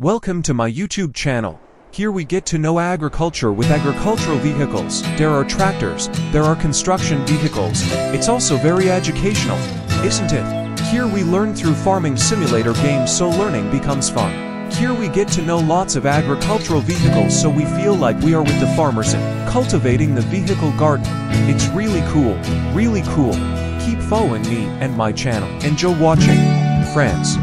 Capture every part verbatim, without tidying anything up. Welcome to my YouTube channel. Here we get to know agriculture with agricultural vehicles. There are tractors, there are construction vehicles. It's also very educational, isn't it? Here we learn through Farming Simulator games, so learning becomes fun. Here we get to know lots of agricultural vehicles, so we feel like we are with the farmers and cultivating the vehicle garden. It's really cool, really cool. Keep following me and my channel. Enjoy watching. Friends.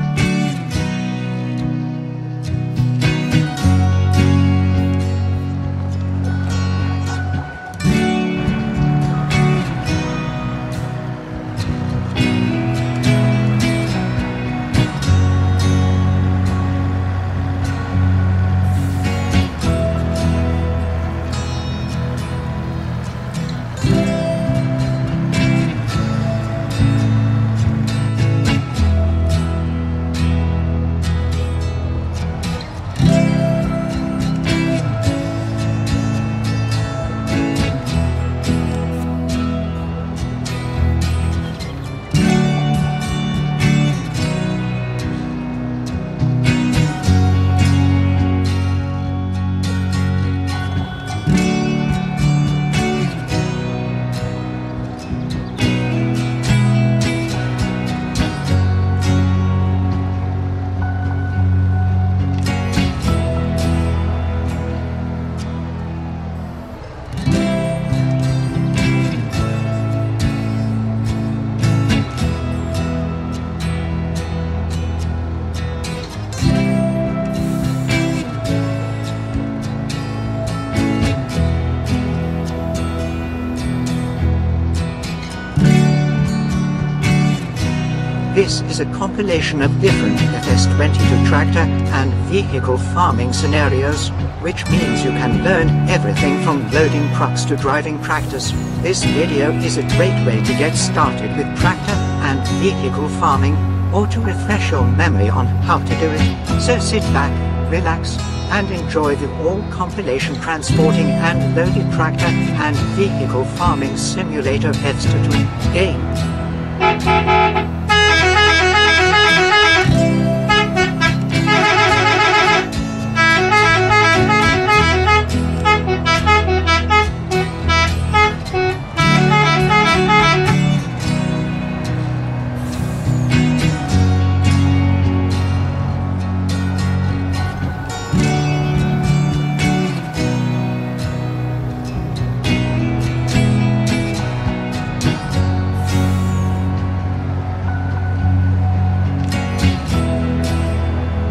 This is a compilation of different F S twenty-two tractor and vehicle farming scenarios, which means you can learn everything from loading trucks to driving tractors. This video is a great way to get started with tractor and vehicle farming, or to refresh your memory on how to do it. So sit back, relax, and enjoy the all-compilation transporting and loaded tractor and vehicle farming simulator F S twenty-two game.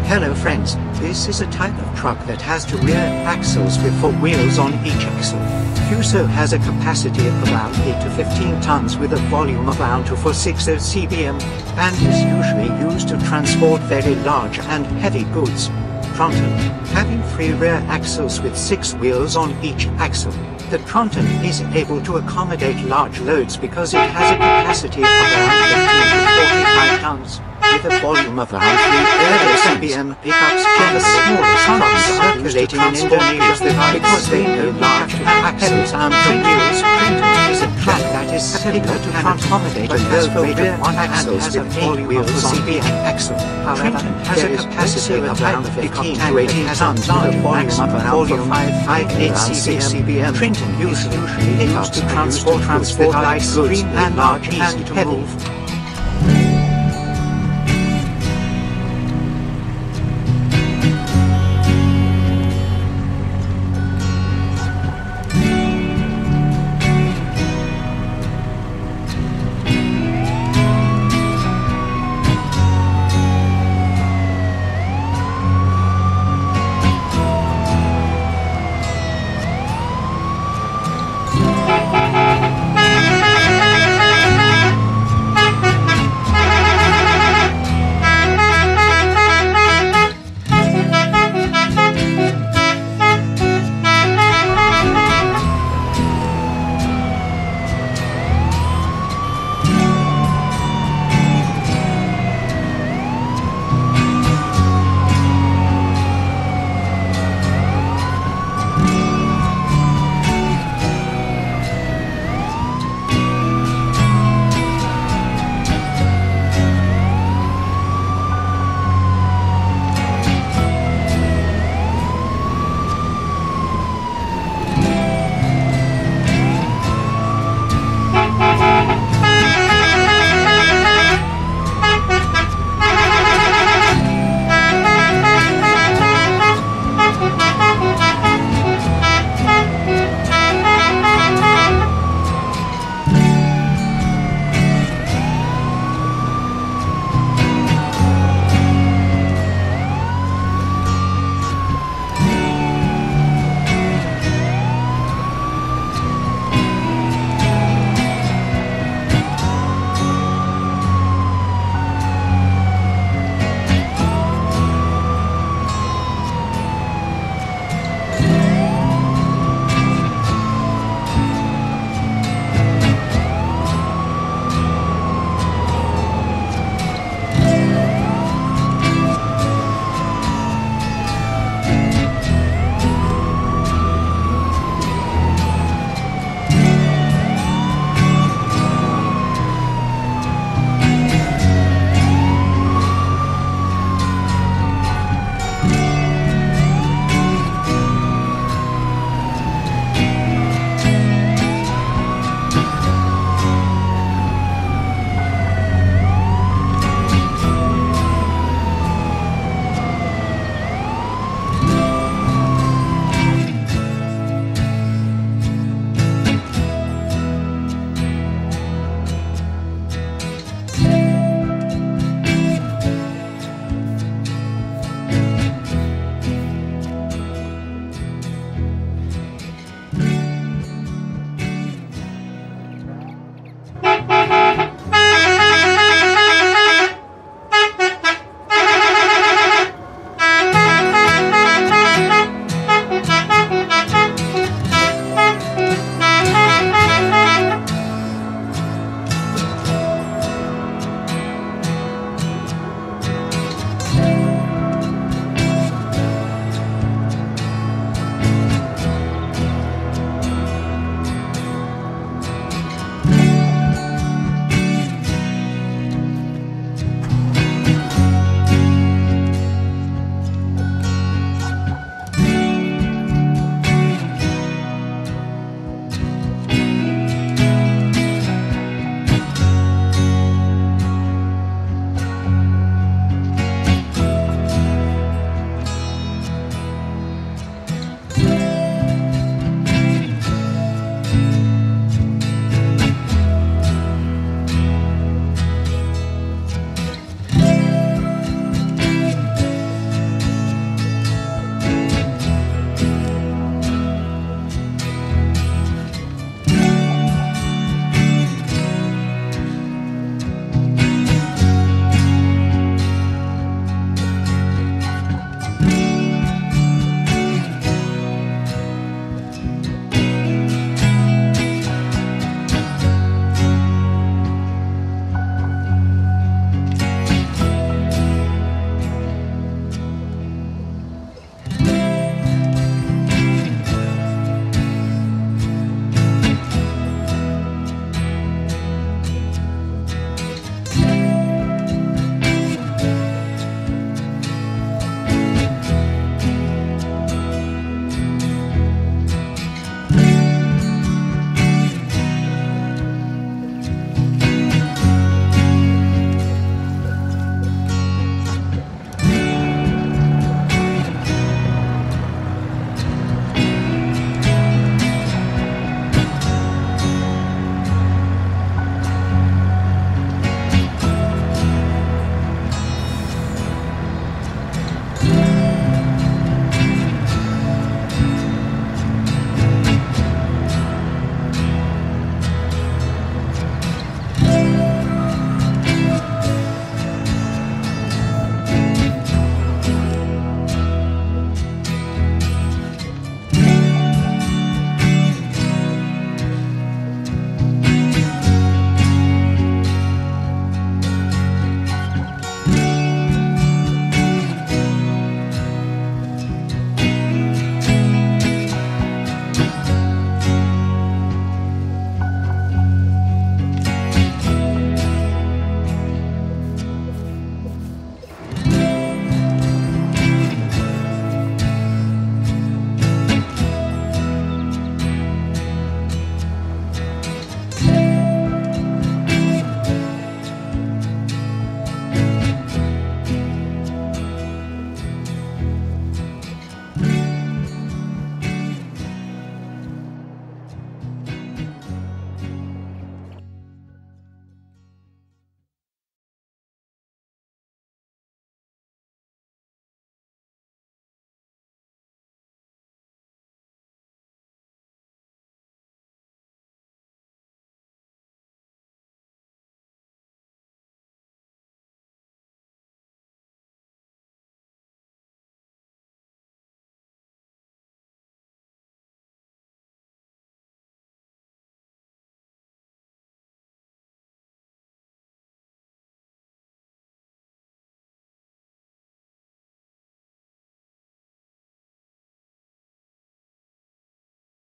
Hello friends, this is a type of truck that has two rear axles with four wheels on each axle. Fuso has a capacity of about eight to fifteen tons with a volume of around two thousand four hundred sixty cubic meters, and is usually used to transport very large and heavy goods. Tronton, having three rear axles with six wheels on each axle, the Tronton is able to accommodate large loads because it has a capacity of around fifteen to forty-five tons. With a volume of around three hundred B M pickups, and the smallest trucks are used in Indonesia because they know large axles and wheels. Tronton is a truck that is similar to and accommodate a low weight of one axle with eight wheels on each axle. However, has a capacity of around fifteen to eighteen tons with a volume of around five hundred fifty-eight cubic meters. Tronton usually used to transport light goods and large, easy to move.